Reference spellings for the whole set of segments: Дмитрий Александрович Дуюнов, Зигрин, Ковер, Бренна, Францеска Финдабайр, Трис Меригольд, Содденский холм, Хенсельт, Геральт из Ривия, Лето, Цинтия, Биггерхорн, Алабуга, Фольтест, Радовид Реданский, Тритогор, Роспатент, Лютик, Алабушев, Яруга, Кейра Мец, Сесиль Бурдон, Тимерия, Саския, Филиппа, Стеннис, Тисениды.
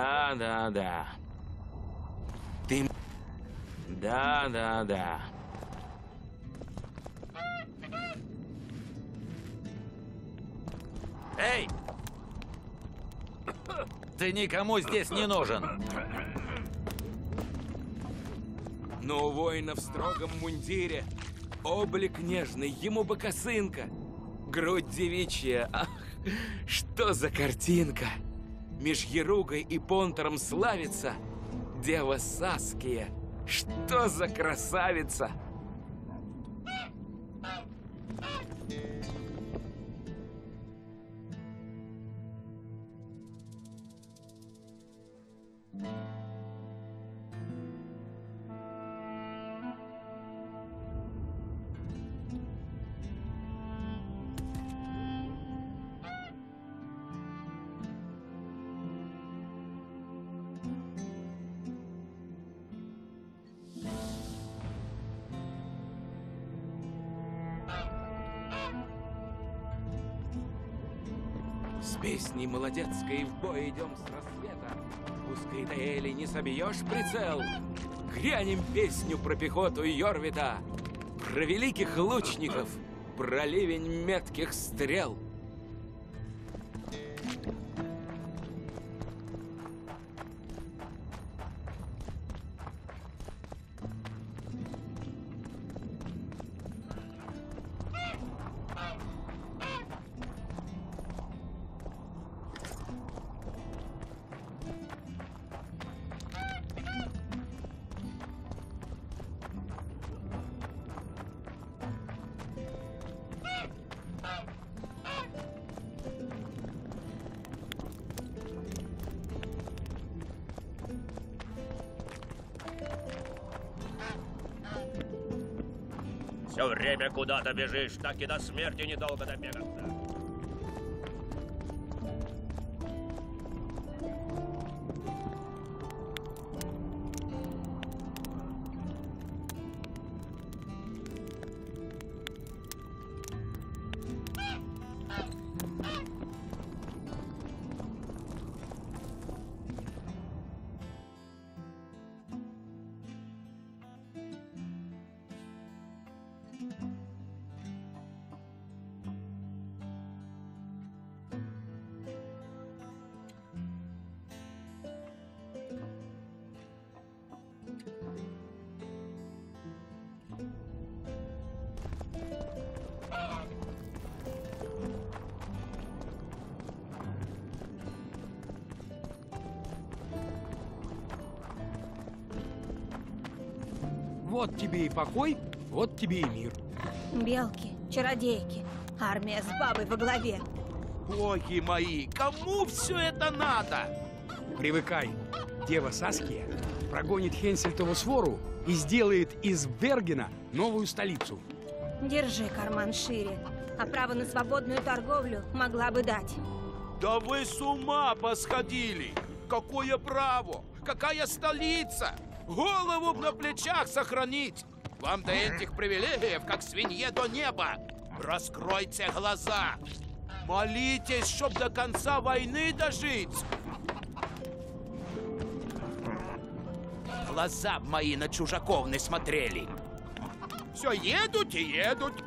Да. Ты... Да. Эй! Ты никому здесь не нужен. Но у воина в строгом мундире, облик нежный, ему бы косынка, грудь девичья, ах, что за картинка! Меж Яругой и Понтером славится дева Саския, что за красавица! Песни молодецкой в бой идем с рассвета. Пускай до Эли не собьешь прицел. Грянем песню про пехоту Иорвета, про великих лучников, про ливень метких стрел. Все время куда-то бежишь, так и до смерти недолго добегаться. Вот тебе и покой, вот тебе и мир. Белки, чародейки, армия с бабой во главе. Боги мои, кому все это надо? Привыкай, дева Саския прогонит Хенсельтову свору и сделает из Бергена новую столицу. Держи карман шире, а право на свободную торговлю могла бы дать. Да вы с ума посходили! Какое право? Какая столица? Голову на плечах сохранить! Вам до этих привилегиев, как свинье до неба! Раскройте глаза! Молитесь, чтоб до конца войны дожить! Глаза мои на чужаков не смотрели! Все едут и едут!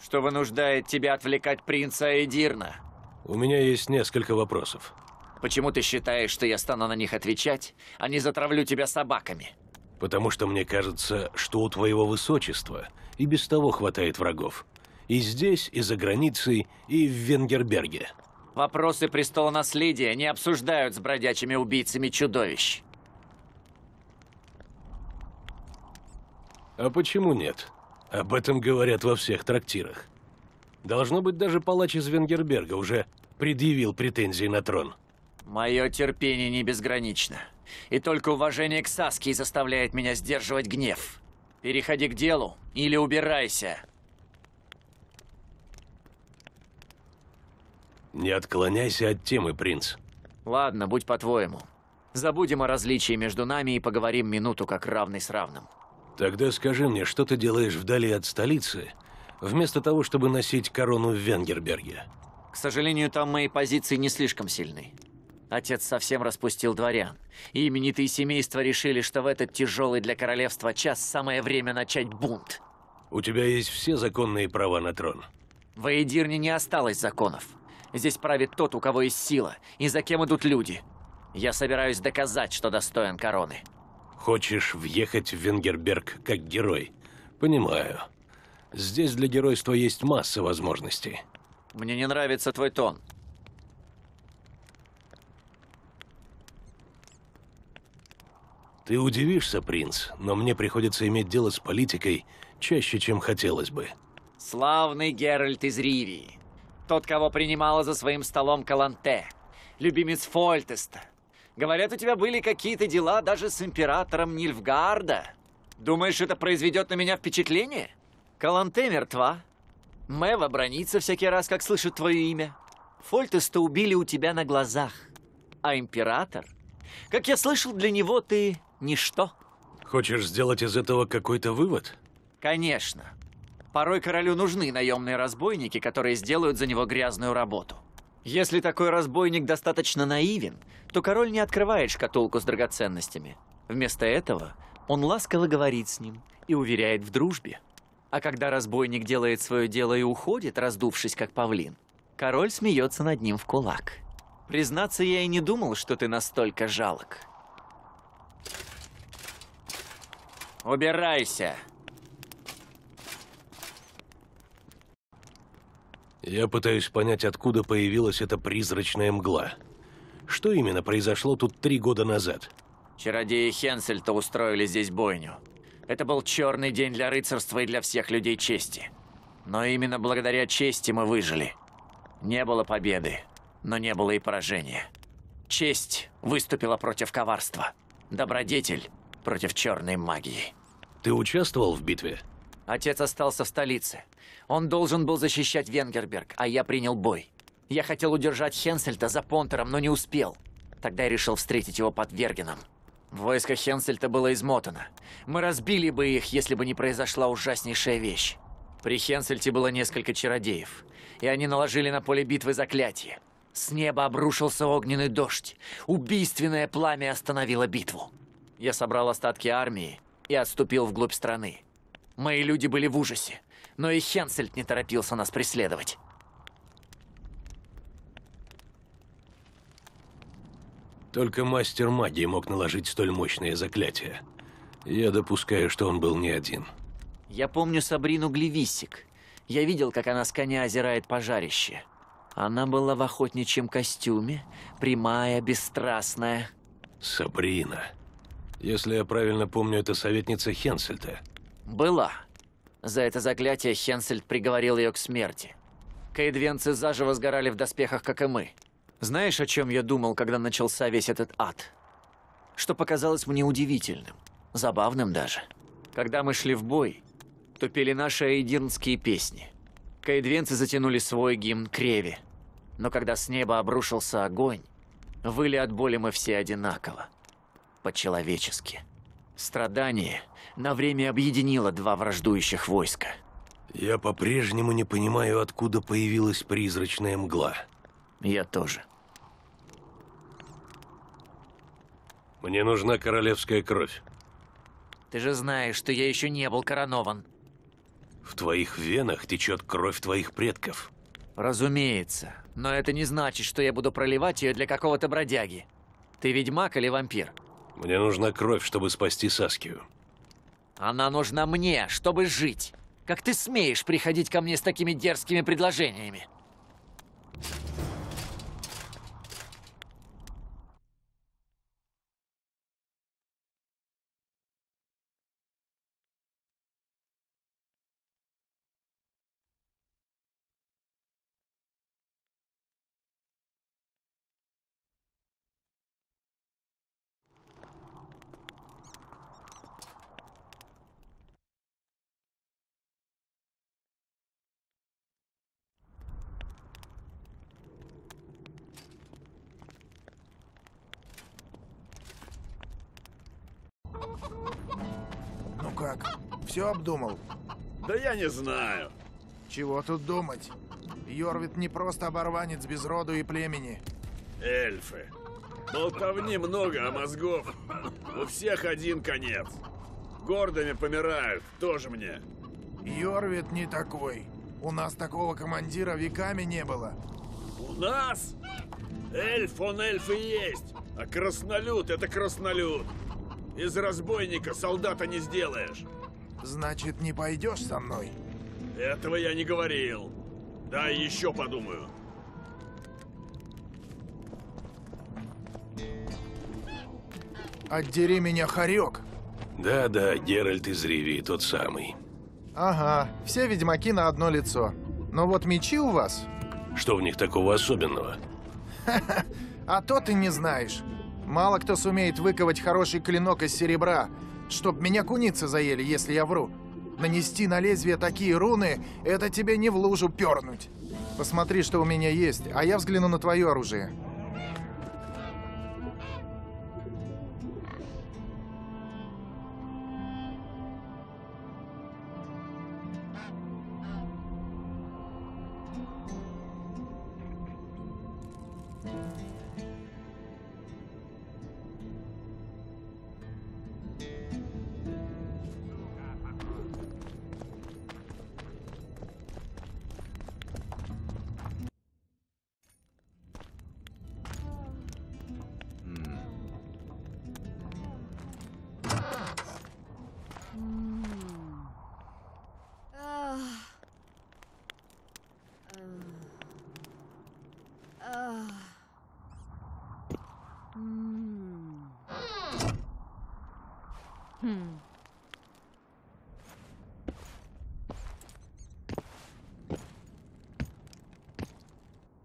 Что вынуждает тебя отвлекать принца Эйдирна? У меня есть несколько вопросов. Почему ты считаешь, что я стану на них отвечать, а не затравлю тебя собаками? Потому что мне кажется, что у твоего высочества и без того хватает врагов. И здесь, и за границей, и в Венгерберге. Вопросы престолонаследия не обсуждают с бродячими убийцами чудовищ. А почему нет? Об этом говорят во всех трактирах. Должно быть, даже палач из Венгерберга уже предъявил претензии на трон. Мое терпение не безгранично. И только уважение к Саскии заставляет меня сдерживать гнев. Переходи к делу или убирайся. Не отклоняйся от темы, принц. Ладно, будь по-твоему. Забудем о различии между нами и поговорим минуту как равный с равным. Тогда скажи мне, что ты делаешь вдали от столицы, вместо того, чтобы носить корону в Венгерберге? К сожалению, там мои позиции не слишком сильны. Отец совсем распустил дворян. И именитые семейства решили, что в этот тяжелый для королевства час самое время начать бунт. У тебя есть все законные права на трон. В Эйдирне не осталось законов. Здесь правит тот, у кого есть сила, и за кем идут люди. Я собираюсь доказать, что достоин короны. Хочешь въехать в Венгерберг как герой? Понимаю. Здесь для геройства есть масса возможностей. Мне не нравится твой тон. Ты удивишься, принц, но мне приходится иметь дело с политикой чаще, чем хотелось бы. Славный Геральт из Ривии. Тот, кого принимала за своим столом Каланте. Любимец Фольтеста. Говорят, у тебя были какие-то дела даже с императором Нильфгарда. Думаешь, это произведет на меня впечатление? Каланте мертва. Мэва бронится всякий раз, как слышит твое имя. Фольтеста убили у тебя на глазах. А император? Как я слышал, для него ты ничто. Хочешь сделать из этого какой-то вывод? Конечно. Порой королю нужны наемные разбойники, которые сделают за него грязную работу. Если такой разбойник достаточно наивен, то король не открывает шкатулку с драгоценностями. Вместо этого он ласково говорит с ним и уверяет в дружбе. А когда разбойник делает свое дело и уходит, раздувшись как павлин, король смеется над ним в кулак. Признаться, я и не думал, что ты настолько жалок. Убирайся! Я пытаюсь понять, откуда появилась эта призрачная мгла. Что именно произошло тут 3 года назад? Чародеи Хенсельта устроили здесь бойню. Это был черный день для рыцарства и для всех людей чести. Но именно благодаря чести мы выжили. Не было победы, но не было и поражения. Честь выступила против коварства. Добродетель против черной магии. Ты участвовал в битве? Отец остался в столице. Он должен был защищать Венгерберг, а я принял бой. Я хотел удержать Хенсельта за Понтером, но не успел. Тогда я решил встретить его под Вергеном. Войско Хенсельта было измотано. Мы разбили бы их, если бы не произошла ужаснейшая вещь. При Хенсельте было несколько чародеев, и они наложили на поле битвы заклятие. С неба обрушился огненный дождь. Убийственное пламя остановило битву. Я собрал остатки армии и отступил вглубь страны. Мои люди были в ужасе, но и Хенсельт не торопился нас преследовать. Только мастер магии мог наложить столь мощное заклятие. Я допускаю, что он был не один. Я помню Сабрину Глевиссиг. Я видел, как она с коня озирает пожарище. Она была в охотничьем костюме, прямая, бесстрастная. Сабрина. Если я правильно помню, это советница Хенсельта. Была. За это заклятие Хенсельт приговорил ее к смерти. Каэдвенцы заживо сгорали в доспехах, как и мы. Знаешь, о чем я думал, когда начался весь этот ад? Что показалось мне удивительным, забавным даже. Когда мы шли в бой, то пели наши эйдирнские песни. Каэдвенцы затянули свой гимн Креве. Но когда с неба обрушился огонь, выли от боли мы все одинаково. По-человечески. Страдание на время объединило два враждующих войска. Я по-прежнему не понимаю, откуда появилась призрачная мгла. Я тоже. Мне нужна королевская кровь. Ты же знаешь, что я еще не был коронован. В твоих венах течет кровь твоих предков. Разумеется, но это не значит, что я буду проливать ее для какого-то бродяги. Ты ведьмак или вампир? Мне нужна кровь, чтобы спасти Саскию. Она нужна мне, чтобы жить. Как ты смеешь приходить ко мне с такими дерзкими предложениями? дурак. Все обдумал? Да я не знаю. Чего тут думать? Йорвет не просто оборванец без роду и племени. Эльфы. Болтовни много, а мозгов у всех один конец. Гордыми помирают, тоже мне. Йорвет не такой. У нас такого командира веками не было. У нас? Эльф, он эльф и есть. А краснолюд, это краснолюд. Из разбойника солдата не сделаешь. Значит, не пойдешь со мной? Этого я не говорил. Дай еще подумаю. Отдери меня, хорек. Да-да, Геральт из Ривии, тот самый. Ага, все ведьмаки на одно лицо. Но вот мечи у вас... Что в них такого особенного? Ха-ха, а то ты не знаешь. Мало кто сумеет выковать хороший клинок из серебра, чтоб меня куницы заели, если я вру. Нанести на лезвие такие руны, это тебе не в лужу пернуть. Посмотри, что у меня есть, а я взгляну на твое оружие.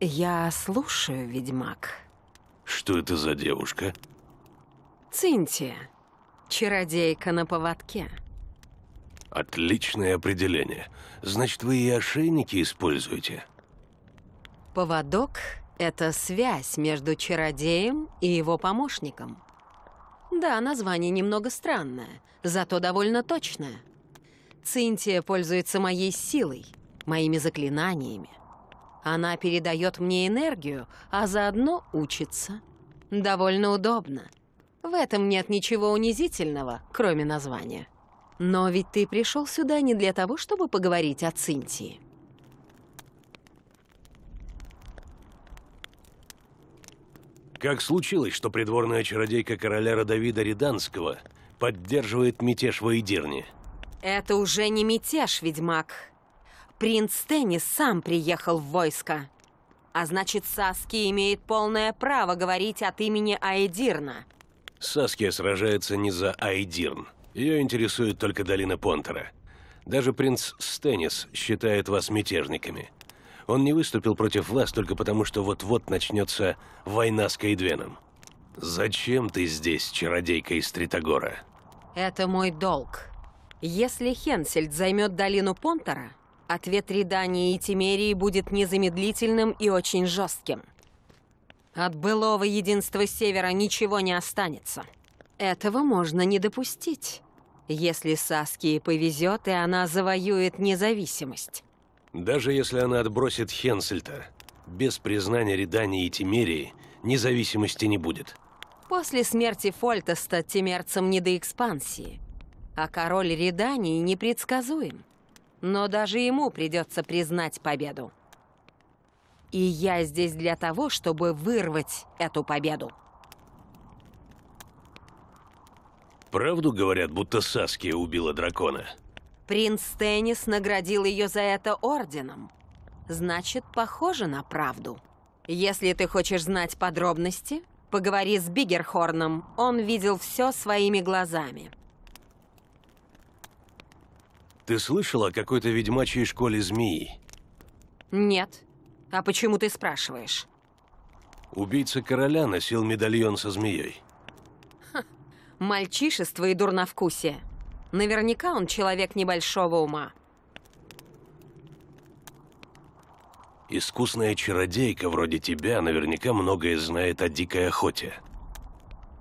Я слушаю, ведьмак. Что это за девушка? Цинтия. Чародейка на поводке. Отличное определение. Значит, вы и ошейники используете? Поводок – это связь между чародеем и его помощником. Да, название немного странное, зато довольно точное. Цинтия пользуется моей силой, моими заклинаниями. Она передает мне энергию, а заодно учится. Довольно удобно. В этом нет ничего унизительного, кроме названия. Но ведь ты пришел сюда не для того, чтобы поговорить о Цинтии. Как случилось, что придворная чародейка короля Радовида Реданского поддерживает мятеж в Эйдирне? Это уже не мятеж, ведьмак. Принц Стеннис сам приехал в войско. А значит, Саския имеет полное право говорить от имени Эйдирна. Саския сражается не за Эйдирн. Ее интересует только долина Понтера. Даже принц Стеннис считает вас мятежниками. Он не выступил против вас только потому, что вот-вот начнется война с Каэдвеном. Зачем ты здесь, чародейка из Тритогора? Это мой долг. Если Хенсельт займет долину Понтера, ответ Редании и Тимерии будет незамедлительным и очень жестким. От былого единства Севера ничего не останется. Этого можно не допустить, если Саскии повезет, и она завоюет независимость. Даже если она отбросит Хенсельта, без признания Редании и Тимерии независимости не будет. После смерти Фольтеста тимерцам не до экспансии, а король Редании непредсказуем. Но даже ему придется признать победу. И я здесь для того, чтобы вырвать эту победу. Правду говорят, будто Саския убила дракона? Принц Стеннис наградил ее за это орденом. Значит, похоже на правду. Если ты хочешь знать подробности, поговори с Биггерхорном. Он видел все своими глазами. Ты слышала о какой-то ведьмачьей школе змеи? Нет. А почему ты спрашиваешь? Убийца короля носил медальон со змеей. Ха. Мальчишество и дурновкусие. Наверняка он человек небольшого ума. Искусная чародейка вроде тебя наверняка многое знает о дикой охоте.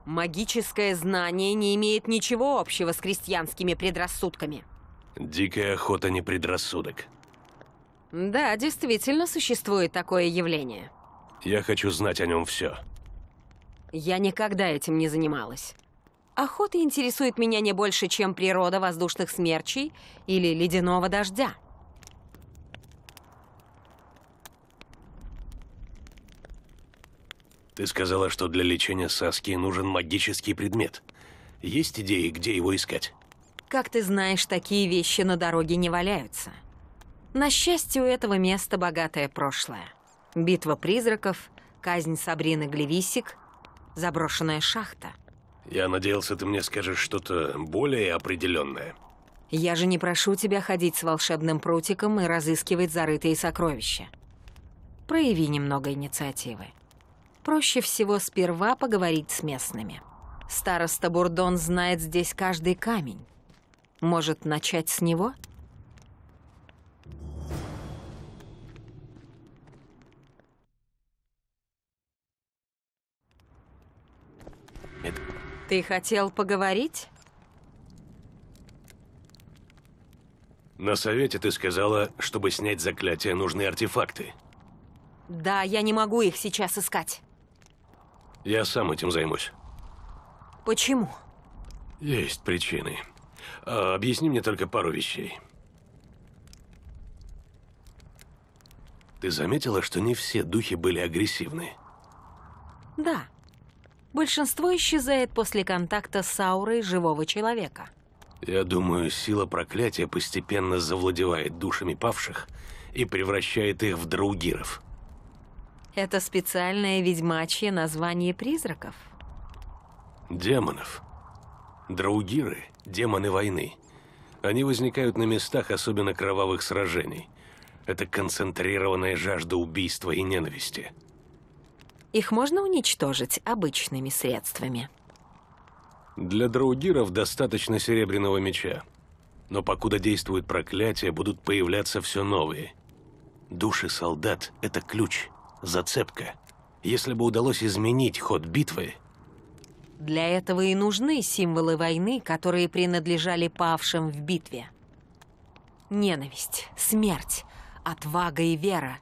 Магическое знание не имеет ничего общего с крестьянскими предрассудками. Дикая охота не предрассудок. Да, действительно существует такое явление. Я хочу знать о нем все. Я никогда этим не занималась. Охота интересует меня не больше, чем природа воздушных смерчей или ледяного дождя. Ты сказала, что для лечения Саскии нужен магический предмет. Есть идеи, где его искать? Как ты знаешь, такие вещи на дороге не валяются. На счастье, у этого места богатое прошлое. Битва призраков, казнь Сабрины Глевиссиг, заброшенная шахта. Я надеялся, ты мне скажешь что-то более определенное. Я же не прошу тебя ходить с волшебным прутиком и разыскивать зарытые сокровища. Прояви немного инициативы. Проще всего сперва поговорить с местными. Староста Бурдон знает здесь каждый камень. Может, начать с него? Ты хотел поговорить? На совете ты сказала, чтобы снять заклятие, нужны артефакты. Да, я не могу их сейчас искать. Я сам этим займусь. Почему? Есть причины. Объясни мне только пару вещей. Ты заметила, что не все духи были агрессивны? Да. Большинство исчезает после контакта с аурой живого человека. Я думаю, сила проклятия постепенно завладевает душами павших и превращает их в другиров. Это специальное ведьмачье название призраков? Демонов. Другиры – демоны войны. Они возникают на местах особенно кровавых сражений. Это концентрированная жажда убийства и ненависти. Их можно уничтожить обычными средствами. Для другиров достаточно серебряного меча. Но покуда действуют проклятия, будут появляться все новые. Души солдат – это ключ, зацепка. Если бы удалось изменить ход битвы… Для этого и нужны символы войны, которые принадлежали павшим в битве. Ненависть, смерть, отвага и вера.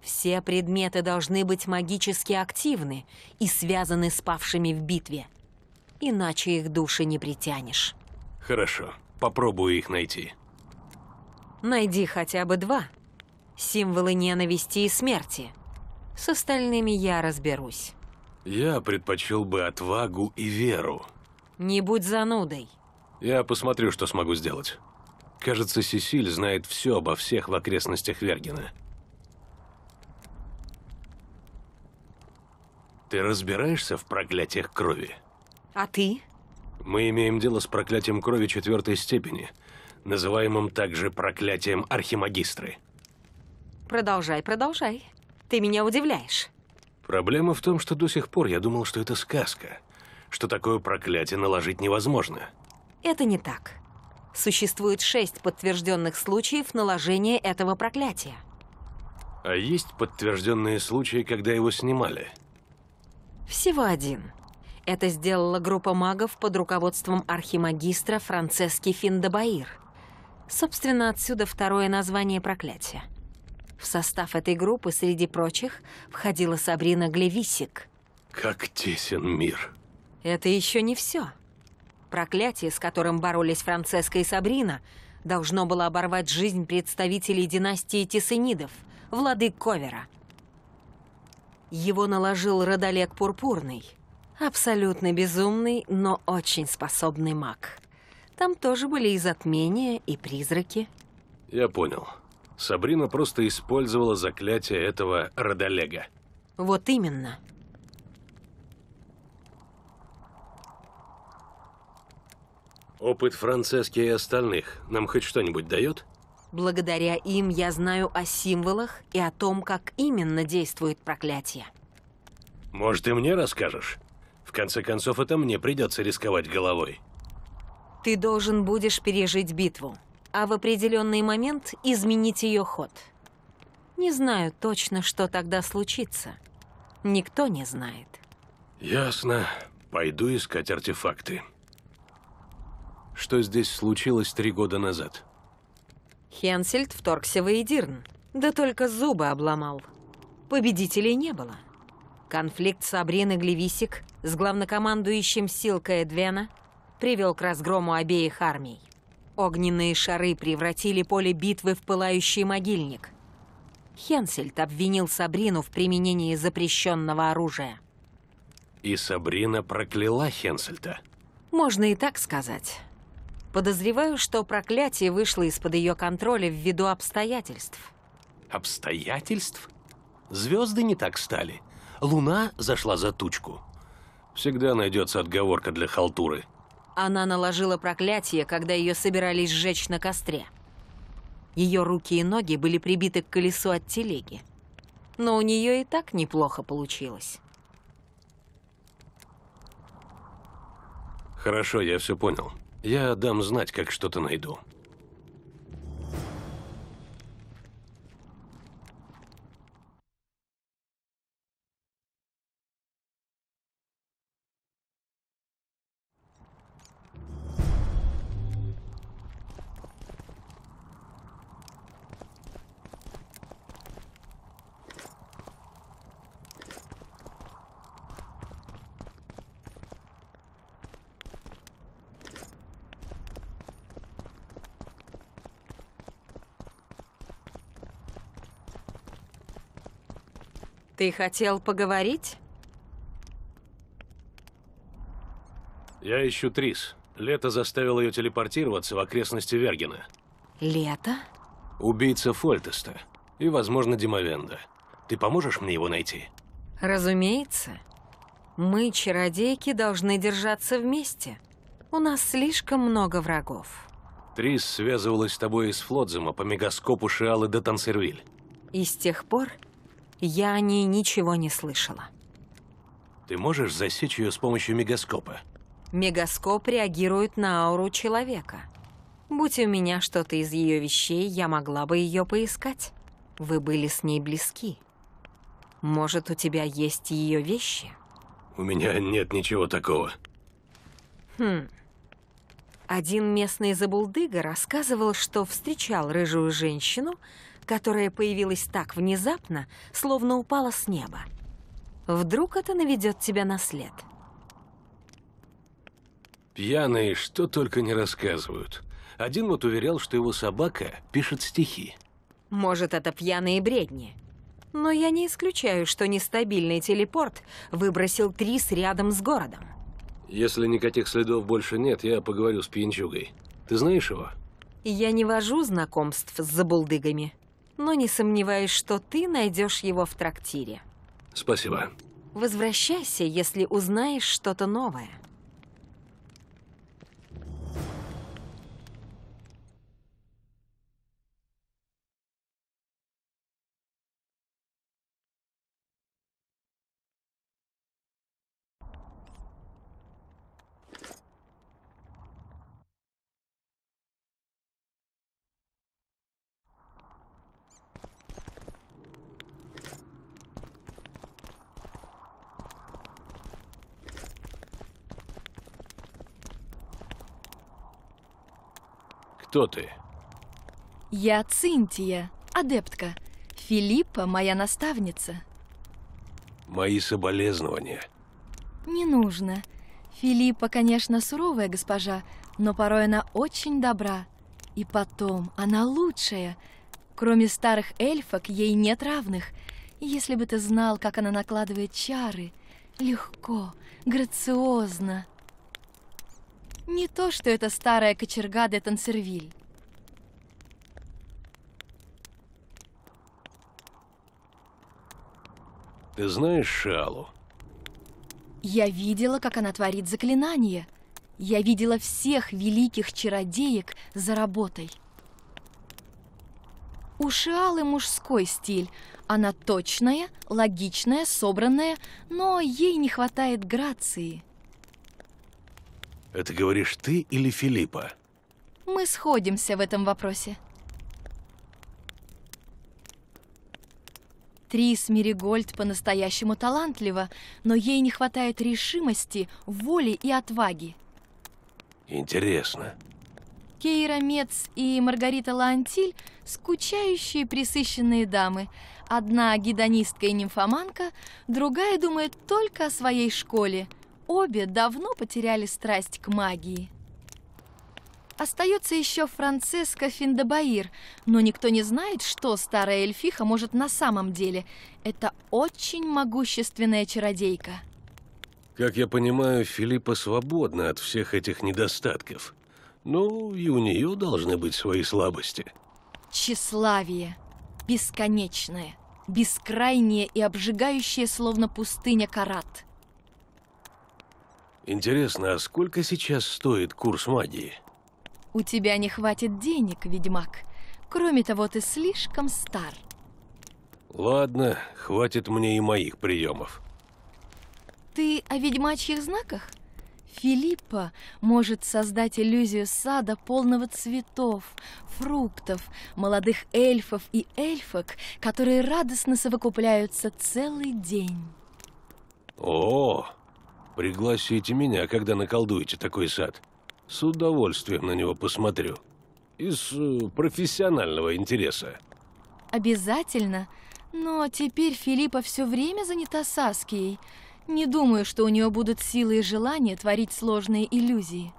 Все предметы должны быть магически активны и связаны с павшими в битве. Иначе их души не притянешь. Хорошо, попробую их найти. Найди хотя бы два. Символы ненависти и смерти. С остальными я разберусь. Я предпочел бы отвагу и веру. Не будь занудой. Я посмотрю, что смогу сделать. Кажется, Сесиль знает все обо всех в окрестностях Вергена. Ты разбираешься в проклятиях крови? А ты? Мы имеем дело с проклятием крови 4-й степени, называемым также проклятием архимагистры. Продолжай, продолжай. Ты меня удивляешь. Проблема в том, что до сих пор я думал, что это сказка, что такое проклятие наложить невозможно. Это не так. Существует 6 подтвержденных случаев наложения этого проклятия. А есть подтвержденные случаи, когда его снимали? Всего один. Это сделала группа магов под руководством архимагистра Францески Финдабайр. Собственно, отсюда второе название проклятия. В состав этой группы, среди прочих, входила Сабрина Глевиссиг. Как тесен мир. Это еще не все. Проклятие, с которым боролись Францеска и Сабрина, должно было оборвать жизнь представителей династии Тисенидов, владык Ковера. Его наложил Радолег Пурпурный. Абсолютно безумный, но очень способный маг. Там тоже были и затмения, и призраки. Я понял. Сабрина просто использовала заклятие этого Радолега. Вот именно. Опыт Францески и остальных нам хоть что-нибудь дает? Благодаря им я знаю о символах и о том, как именно действует проклятие. Может, и мне расскажешь? В конце концов, это мне придется рисковать головой. Ты должен будешь пережить битву, а в определенный момент изменить ее ход. Не знаю точно, что тогда случится. Никто не знает. Ясно. Пойду искать артефакты. Что здесь случилось 3 года назад? Хенсельт вторгся в Эйдирн. Да только зубы обломал. Победителей не было. Конфликт Сабрины Глевиссиг с главнокомандующим Силка Эдвена привел к разгрому обеих армий. Огненные шары превратили поле битвы в пылающий могильник. Хенсельт обвинил Сабрину в применении запрещенного оружия. И Сабрина прокляла Хенсельта. Можно и так сказать. Подозреваю, что проклятие вышло из-под ее контроля ввиду обстоятельств. Обстоятельств? Звезды не так стали. Луна зашла за тучку. Всегда найдется отговорка для халтуры. Она наложила проклятие, когда ее собирались сжечь на костре. Ее руки и ноги были прибиты к колесу от телеги. Но у нее и так неплохо получилось. Хорошо, я все понял. Я дам знать, как что-то найду. Ты хотел поговорить? Я ищу Трис. Лето заставил ее телепортироваться в окрестности Вергена. Лето? Убийца Фольтеста и, возможно, Димовенда. Ты поможешь мне его найти? Разумеется. Мы, чародейки, должны держаться вместе. У нас слишком много врагов. Трис связывалась с тобой из Флотзема по мегаскопу Шеалы де Тансервилль. И с тех пор... Я о ней ничего не слышала. Ты можешь засечь ее с помощью мегаскопа? Мегаскоп реагирует на ауру человека. Будь у меня что-то из ее вещей, я могла бы ее поискать. Вы были с ней близки. Может, у тебя есть ее вещи? У меня нет ничего такого. Один местный забулдыга рассказывал, что встречал рыжую женщину, которая появилась так внезапно, словно упала с неба. Вдруг это наведет тебя на след? Пьяные что только не рассказывают. Один вот уверял, что его собака пишет стихи. Может, это пьяные бредни. Но я не исключаю, что нестабильный телепорт выбросил Трис рядом с городом. Если никаких следов больше нет, я поговорю с пьянчугой. Ты знаешь его? Я не вожу знакомств с забулдыгами, но не сомневаюсь, что ты найдешь его в трактире. Спасибо. Возвращайся, если узнаешь что-то новое. Кто ты? Я Цинтия, адептка. Филиппа моя наставница. Мои соболезнования. Не нужно. Филиппа, конечно, суровая госпожа, но порой она очень добра. И потом, она лучшая. Кроме старых эльфок, ей нет равных. Если бы ты знал, как она накладывает чары. Легко, грациозно. Не то, что это старая кочерга де Тансервиль. Ты знаешь Шеалу? Я видела, как она творит заклинания. Я видела всех великих чародеек за работой. У Шеалы мужской стиль. Она точная, логичная, собранная, но ей не хватает грации. Это говоришь ты или Филиппа? Мы сходимся в этом вопросе. Трис Меригольд по-настоящему талантлива, но ей не хватает решимости, воли и отваги. Интересно. Кейра Мец и Маргарита Лаантиль – скучающие, присыщенные дамы. Одна гедонистка и нимфоманка, другая думает только о своей школе. Обе давно потеряли страсть к магии. Остается еще Францеска Финдабайр, но никто не знает, что старая эльфиха может на самом деле. Это очень могущественная чародейка. Как я понимаю, Филиппа свободна от всех этих недостатков. Ну, и у нее должны быть свои слабости. Тщеславие. Бесконечное, бескрайнее и обжигающее, словно пустыня Карат. Интересно, а сколько сейчас стоит курс магии? У тебя не хватит денег, ведьмак. Кроме того, ты слишком стар. Ладно, хватит мне и моих приемов. Ты о ведьмачьих знаках? Филиппа может создать иллюзию сада, полного цветов, фруктов, молодых эльфов и эльфок, которые радостно совокупляются целый день. О, пригласите меня, когда наколдуете такой сад. С удовольствием на него посмотрю. Из профессионального интереса. Обязательно. Но теперь Филиппа все время занята Саскией. Не думаю, что у нее будут силы и желание творить сложные иллюзии.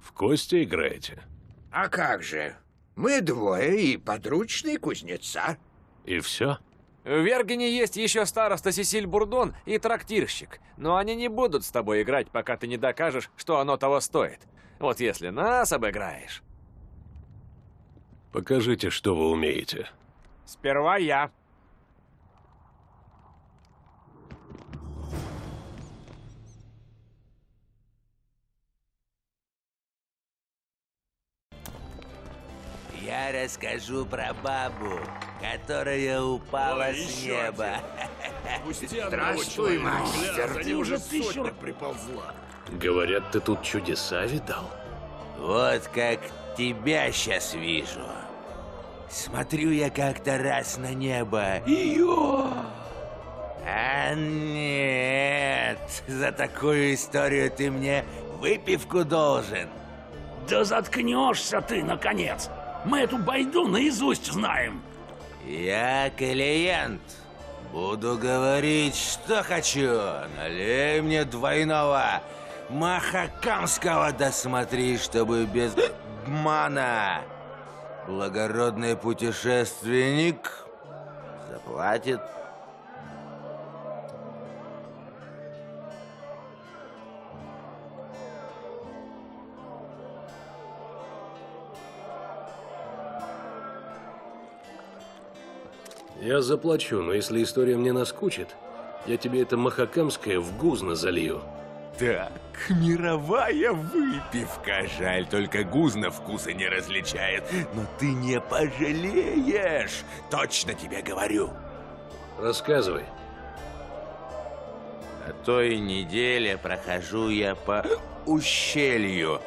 В кости играете? А как же? Мы двое и подручные кузнеца. И все? В Вергене есть еще староста Сесиль Бурдон и трактирщик, но они не будут с тобой играть, пока ты не докажешь, что оно того стоит. Вот если нас обыграешь... Покажите, что вы умеете. Сперва я. Я расскажу про бабу, которая упала с неба. Здравствуй, мастер. Ты уже сотня приползла. Говорят, ты тут чудеса видал. Вот как тебя сейчас вижу. Смотрю я как-то раз на небо. Ее! А нет, за такую историю ты мне выпивку должен. Да заткнешься ты, наконец. Мы эту байду наизусть знаем. Я клиент. Буду говорить, что хочу. Налей мне двойного махакамского, досмотри, чтобы без обмана. Благородный путешественник заплатит. Я заплачу, но если история мне наскучит, я тебе это махакамское в гузно залью. Так, мировая выпивка. Жаль, только гузно вкуса не различает. Но ты не пожалеешь. Точно тебе говорю. Рассказывай. На той неделе прохожу я по ущелью.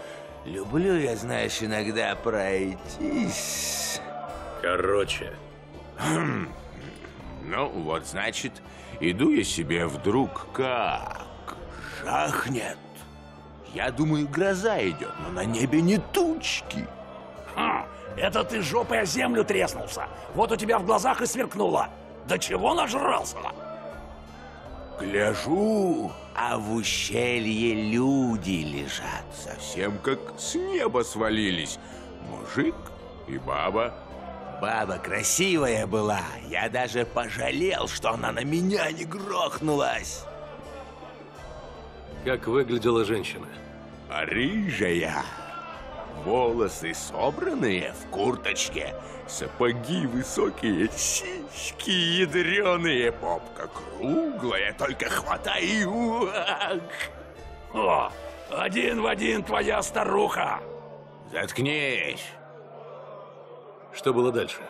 Люблю я, знаешь, иногда пройтись. Короче. Ну, вот, значит, иду я себе, вдруг как жахнет. Я думаю, гроза идет, но на небе не тучки. Ха, это ты жопой о землю треснулся. Вот у тебя в глазах и сверкнуло. До чего нажрался? Гляжу, а в ущелье люди лежат, совсем как с неба свалились. Мужик и баба. Баба красивая была. Я даже пожалел, что она на меня не грохнулась. Как выглядела женщина? Рыжая. Волосы собранные в курточке. Сапоги высокие, сиськи ядреные. Попка круглая, только хватай и уах. О, один в один твоя старуха. Заткнись. Что было дальше?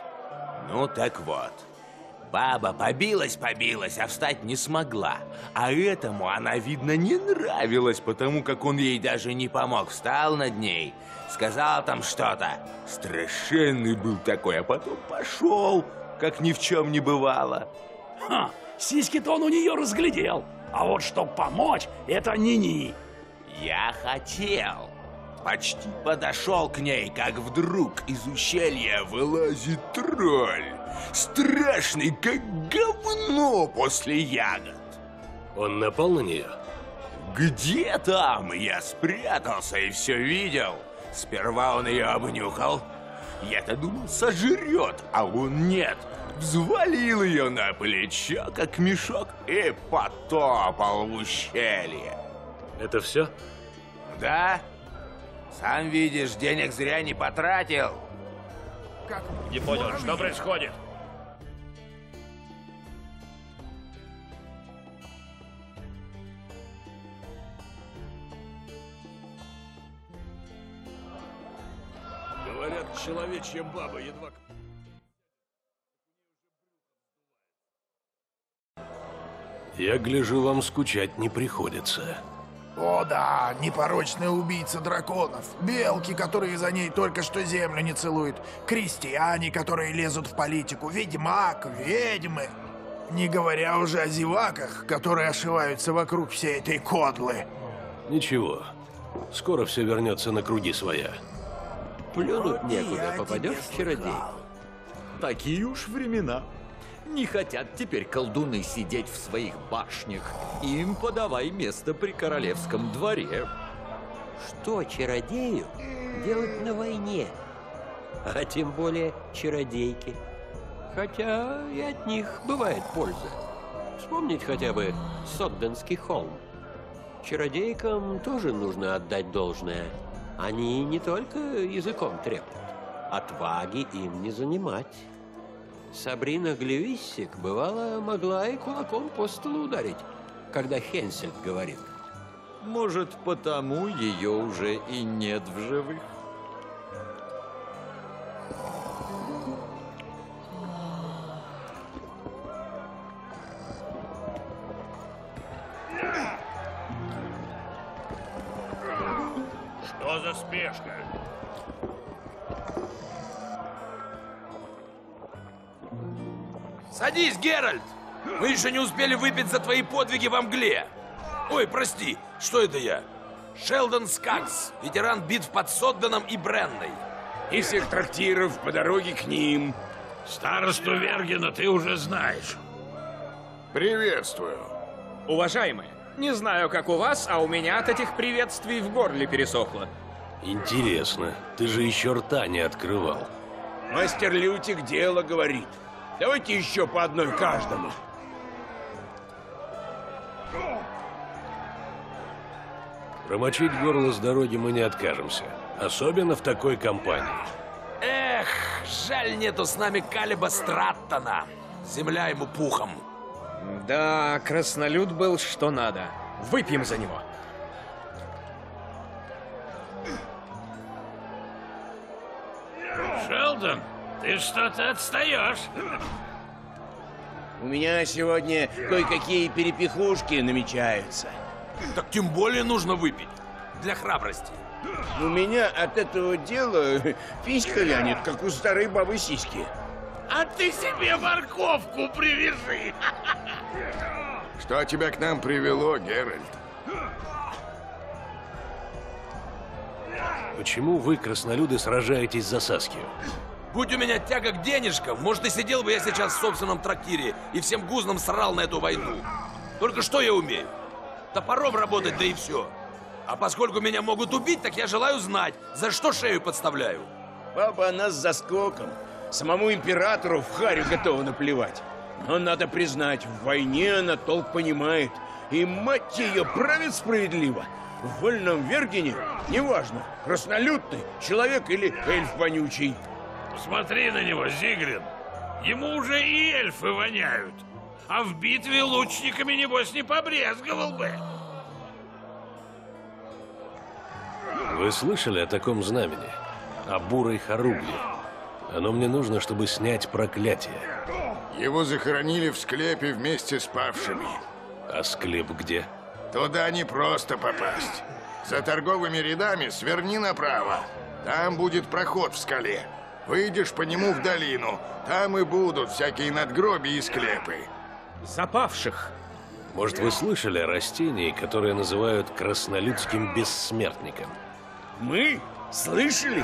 Ну так вот, Баба побилась, а встать не смогла. А этому она, видно, не нравилась, потому как он ей даже не помог. Встал над ней, сказал там что-то. Страшенный был такой, а потом пошел, как ни в чем не бывало. Ха, сиськи-то он у нее разглядел. А вот чтоб помочь, это ни-ни. Я хотел. Почти подошел к ней, как вдруг из ущелья вылазит тролль. Страшный, как говно после ягод. Он напал на нее? Где там? Я спрятался и все видел. Сперва он ее обнюхал. Я-то думал, сожрет, а он нет. Взвалил ее на плечо, как мешок, и потопал в ущелье. Это все? Да. Сам видишь, денег зря не потратил. Не понял, что происходит? Говорят, человечья баба едва... Я гляжу, вам скучать не приходится. О да, непорочная убийца драконов, белки, которые за ней только что землю не целуют, крестьяне, которые лезут в политику, ведьмак, ведьмы. Не говоря уже о зеваках, которые ошиваются вокруг всей этой кодлы. Ничего, скоро все вернется на круги своя. Плюнуть некуда, попадешь в чародей. Такие уж времена. Не хотят теперь колдуны сидеть в своих башнях. Им подавай место при королевском дворе. Что чародею делать на войне? А тем более чародейки. Хотя и от них бывает польза. Вспомнить хотя бы Содденский холм. Чародейкам тоже нужно отдать должное. Они не только языком треплют. Отваги им не занимать. Сабрина Глевиссиг, бывало, могла и кулаком по столу ударить, когда Хенсельт говорит. Может, потому ее уже и нет в живых. Что за спешка? Садись, Геральт! Мы еще не успели выпить за твои подвиги во мгле. Ой, прости, что это я? Шелдон Скарс, ветеран битв под Содденом и Бренной. И всех трактиров по дороге к ним. Старосту Вергена ты уже знаешь. Приветствую. Уважаемые, не знаю, как у вас, а у меня от этих приветствий в горле пересохло. Интересно, ты же еще рта не открывал. Мастер Лютик дело говорит. Давайте еще по одной каждому. Промочить горло с дороги мы не откажемся. Особенно в такой компании. Эх, жаль, нету с нами Калеба Страттона. Земля ему пухом. Да, краснолюд был что надо. Выпьем за него. Шелдон? Ты что-то отстаешь. У меня сегодня кое-какие перепихушки намечаются. Так тем более нужно выпить. Для храбрости. У меня от этого дела писька вянет, как у старой бабы сиськи. А ты себе морковку привяжи. Что тебя к нам привело, Геральт? Почему вы, краснолюды, сражаетесь за Саскию? Будь у меня тяга к денежкам, может, и сидел бы я сейчас в собственном трактире и всем гузном срал на эту войну. Только что я умею? Топором работать, да и все. А поскольку меня могут убить, так я желаю знать, за что шею подставляю. Баба нас заскоком. Самому императору в харю готова наплевать. Но надо признать, в войне она толк понимает. И мать ее правит справедливо. В вольном Вергене, неважно, краснолюд ты, человек или эльф вонючий. Посмотри на него, Зигрин. Ему уже и эльфы воняют. А в битве лучниками, небось, не побрезговал бы. Вы слышали о таком знамени? О бурой хоругве? Оно мне нужно, чтобы снять проклятие. Его захоронили в склепе вместе с павшими. А склеп где? Туда не просто попасть. За торговыми рядами сверни направо. Там будет проход в скале. Выйдешь по нему в долину. Там и будут всякие надгробия и склепы. За павших. Может, вы слышали о растении, которое называют краснолюдским бессмертником? Мы? Слышали?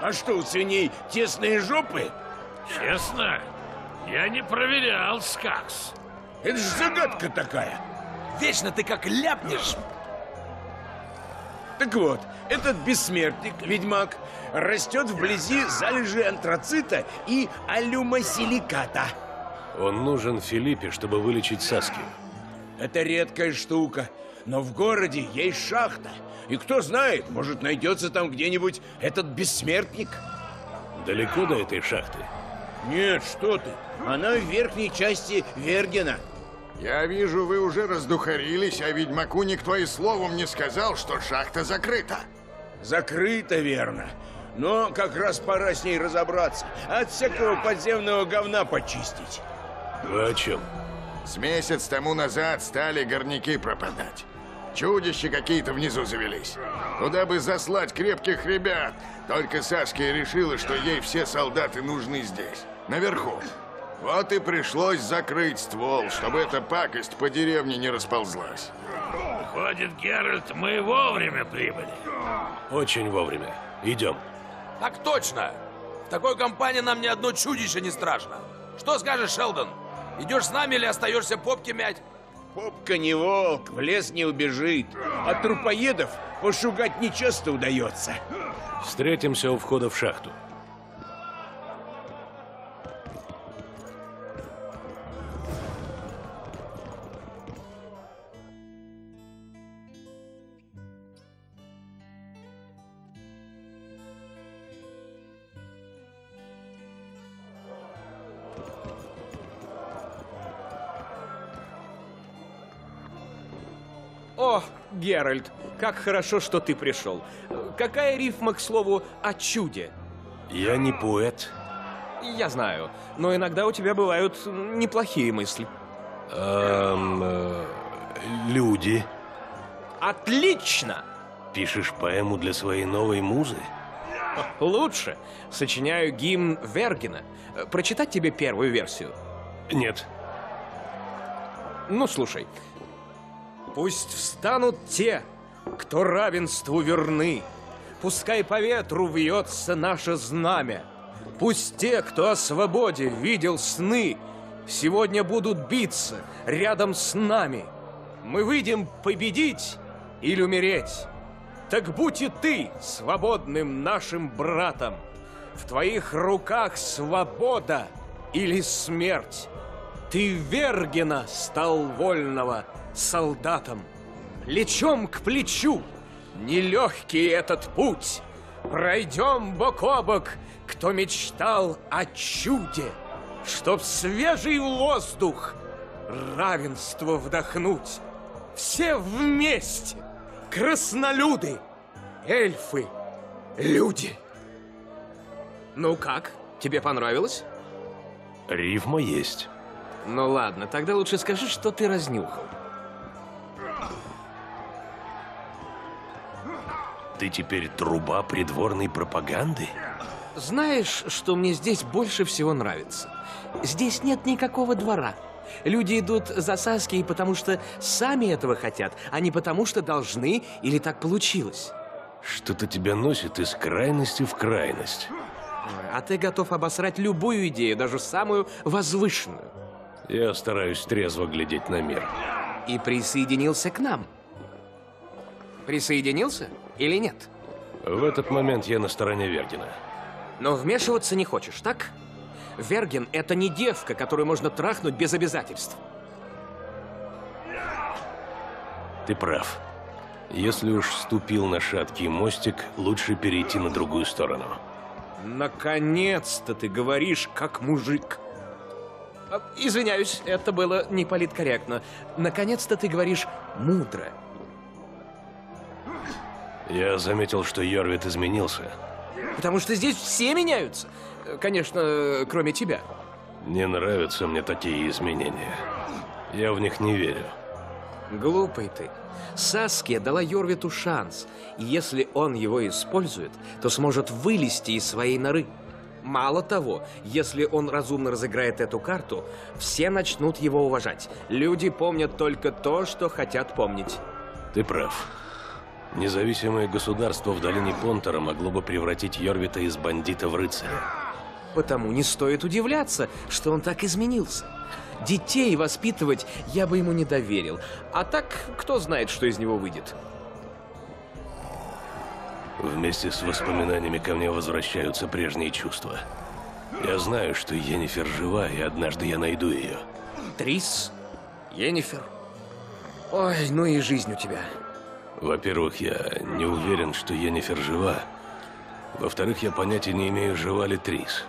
А что, у свиней тесные жопы? Честно? Я не проверял, Скакс. Это же загадка такая. Вечно ты как ляпнешь. Так вот, этот бессмертник, ведьмак, растет вблизи залежи антрацита и алюмосиликата. Он нужен Филиппе, чтобы вылечить Саскию. Это редкая штука, но в городе есть шахта. И кто знает, может, найдется там где-нибудь этот бессмертник. Далеко до этой шахты? Нет, что ты. Она в верхней части Вергена. Я вижу, вы уже раздухарились, а ведьмаку никто и словом не сказал, что шахта закрыта. Закрыта, верно. Но как раз пора с ней разобраться. От всякого подземного говна почистить. Вы о чем? С месяц тому назад стали горняки пропадать. Чудища какие-то внизу завелись. Куда бы заслать крепких ребят? Только Саския решила, что ей все солдаты нужны здесь, наверху. Вот и пришлось закрыть ствол, чтобы эта пакость по деревне не расползлась. Выходит, Геральт, мы вовремя прибыли. Очень вовремя. Идем. Так точно. В такой компании нам ни одно чудище не страшно. Что скажешь, Шелдон? Идешь с нами или остаешься попки мять? Попка не волк, в лес не убежит. От трупоедов пошугать нечасто удается. Встретимся у входа в шахту. О, Геральт, как хорошо, что ты пришел. Какая рифма, к слову, о чуде? Я не поэт. Я знаю, но иногда у тебя бывают неплохие мысли. Люди. Отлично! Пишешь поэму для своей новой музы? Лучше. Сочиняю гимн Вергена. Прочитать тебе первую версию? Нет. Ну, слушай. Пусть встанут те, кто равенству верны. Пускай по ветру вьется наше знамя. Пусть те, кто о свободе видел сны, сегодня будут биться рядом с нами. Мы выйдем победить или умереть. Так будь и ты свободным нашим братом. В твоих руках свобода или смерть. Ты Вергена стал вольного солдатом. Плечом к плечу. Нелегкий этот путь. Пройдем бок о бок, кто мечтал о чуде. Чтоб свежий воздух равенство вдохнуть. Все вместе. Краснолюды, эльфы, люди. Ну как? Тебе понравилось? Рифма есть. Ну ладно, тогда лучше скажи, что ты разнюхал. Ты теперь труба придворной пропаганды? Знаешь, что мне здесь больше всего нравится? Здесь нет никакого двора. Люди идут за Саскией, потому что сами этого хотят, а не потому что должны или так получилось. Что-то тебя носит из крайности в крайность. А ты готов обосрать любую идею, даже самую возвышенную. Я стараюсь трезво глядеть на мир. И присоединился к нам. Присоединился или нет? В этот момент я на стороне Вергена. Но вмешиваться не хочешь, так? Верген – это не девка, которую можно трахнуть без обязательств. Ты прав. Если уж вступил на шаткий мостик, лучше перейти на другую сторону. Наконец-то ты говоришь, как мужик. Извиняюсь, это было не политкорректно. Наконец-то ты говоришь мудро. Я заметил, что Иорвет изменился. Потому что здесь все меняются. Конечно, кроме тебя. Не нравятся мне такие изменения. Я в них не верю. Глупый ты. Саския дала Йорвиту шанс. И если он его использует, то сможет вылезти из своей норы. Мало того, если он разумно разыграет эту карту, все начнут его уважать. Люди помнят только то, что хотят помнить. Ты прав. Независимое государство в долине Понтера могло бы превратить Йорвита из бандита в рыцаря. Потому не стоит удивляться, что он так изменился. Детей воспитывать я бы ему не доверил. А так, кто знает, что из него выйдет. Вместе с воспоминаниями ко мне возвращаются прежние чувства. Я знаю, что Йеннифер жива, и однажды я найду ее. Трис? Йеннифер? Ой, ну и жизнь у тебя. Во-первых, я не уверен, что Йеннифер жива. Во-вторых, я понятия не имею, жива ли Трис.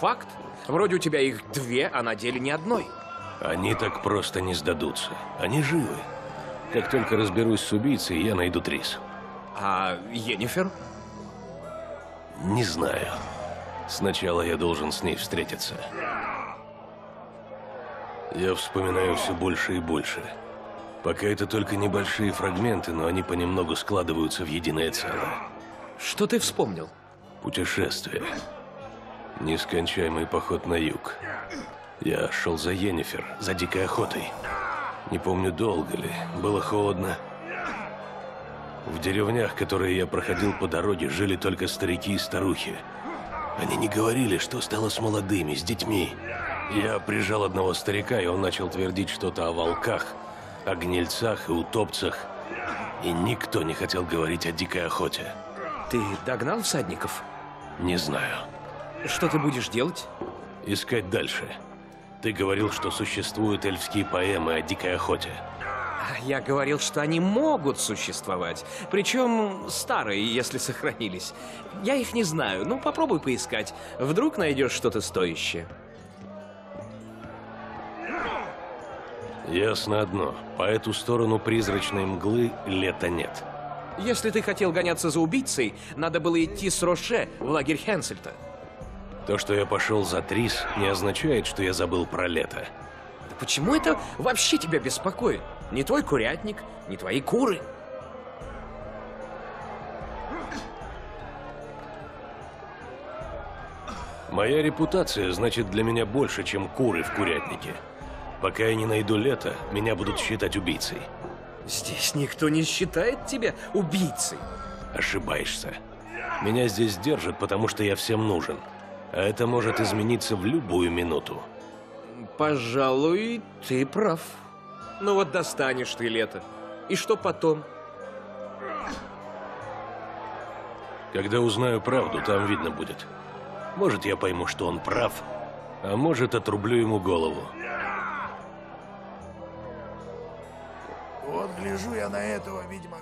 Факт? Вроде у тебя их две, а на деле ни одной. Они так просто не сдадутся. Они живы. Как только разберусь с убийцей, я найду Трис. А Йеннифер? Не знаю. Сначала я должен с ней встретиться. Я вспоминаю все больше и больше. Пока это только небольшие фрагменты, но они понемногу складываются в единое целое. Что ты вспомнил? Путешествие. Нескончаемый поход на юг. Я шел за Йеннифер, за дикой охотой. Не помню, долго ли. Было холодно. В деревнях, которые я проходил по дороге, жили только старики и старухи. Они не говорили, что стало с молодыми, с детьми. Я прижал одного старика, и он начал твердить что-то о волках, о гнильцах и утопцах. И никто не хотел говорить о дикой охоте. Ты догнал всадников? Не знаю. Что ты будешь делать? Искать дальше. Ты говорил, что существуют эльфские поэмы о дикой охоте. Я говорил, что они могут существовать. Причем старые, если сохранились. Я их не знаю. Ну, попробуй поискать. Вдруг найдешь что-то стоящее. Ясно одно. По эту сторону призрачной мглы лета нет. Если ты хотел гоняться за убийцей, надо было идти с Роше в лагерь Хенсельта. То, что я пошел за Трис, не означает, что я забыл про лето. Да почему это вообще тебя беспокоит? Не твой курятник, не твои куры. Моя репутация значит для меня больше, чем куры в курятнике. Пока я не найду лето, меня будут считать убийцей. Здесь никто не считает тебя убийцей. Ошибаешься. Меня здесь держат, потому что я всем нужен. А это может измениться в любую минуту. Пожалуй, ты прав. Ну вот достанешь ты лето. И что потом? Когда узнаю правду, там видно будет. Может, я пойму, что он прав, а может, отрублю ему голову. Вот гляжу я на этого, видимо.